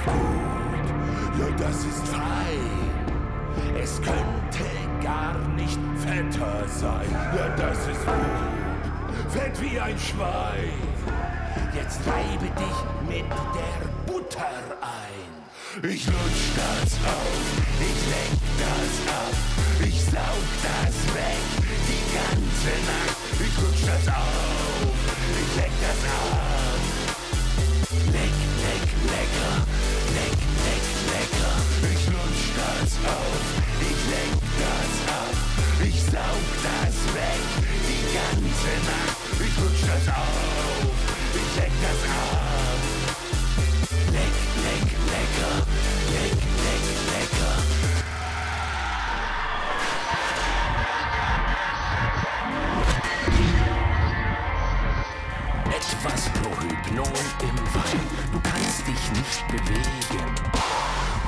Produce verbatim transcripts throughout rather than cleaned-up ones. ist gut, ja das ist fein. Es könnte gar nicht fetter sein, ja das ist gut, fett wie ein Schwein. Jetzt reibe dich mit der Butter ein. Ich lutsch das auf, ich lenk das ab, ich saug das weg, die ganze Nacht. Ich lutsch das auf, ich lenk das ab. Leck, leck, lecker, leck, leck, lecker. Ich lutsch das auf, ich lenk das ab, ich saug das weg, die ganze Nacht. Ich lutsch das auf, ich leck das ab. Leck, leck, lecker, leck, leck, lecker. Etwas Prohypnon im Wein, du kannst dich nicht bewegen.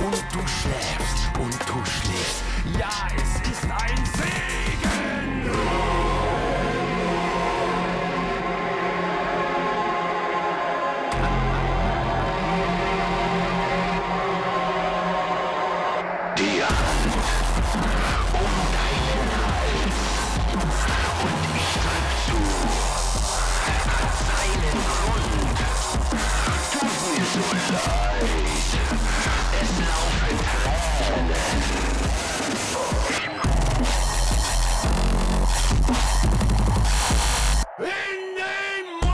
Und du schläfst, und du schläfst, ja, es ist ein Segen! Die Hand um deinen Hals, und ich sag zu, hat seinen Grund, tut mir so leid, es laufen Tränen. In den Mond!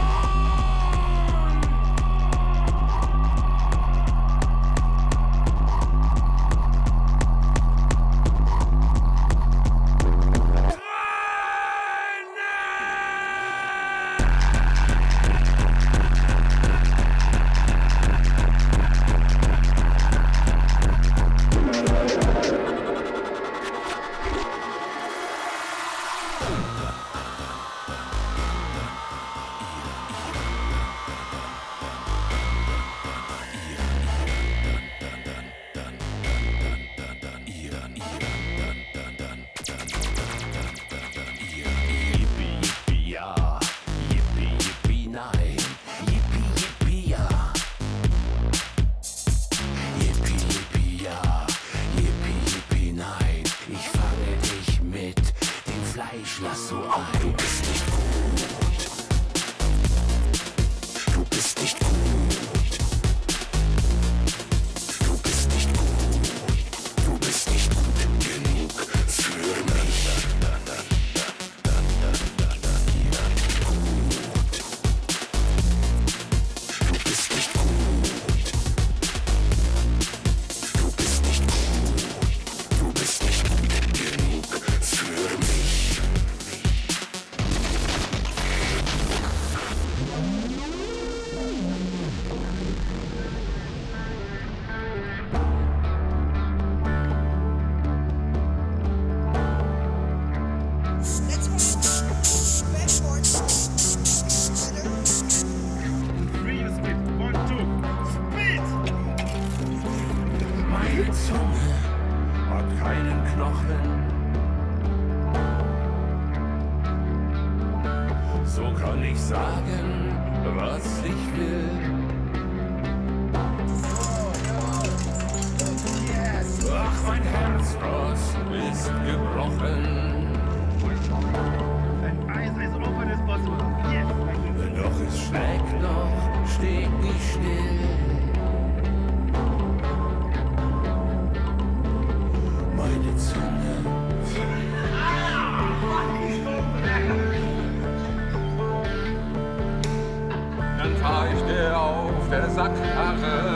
Fahr ich dir auf der Sackkarre.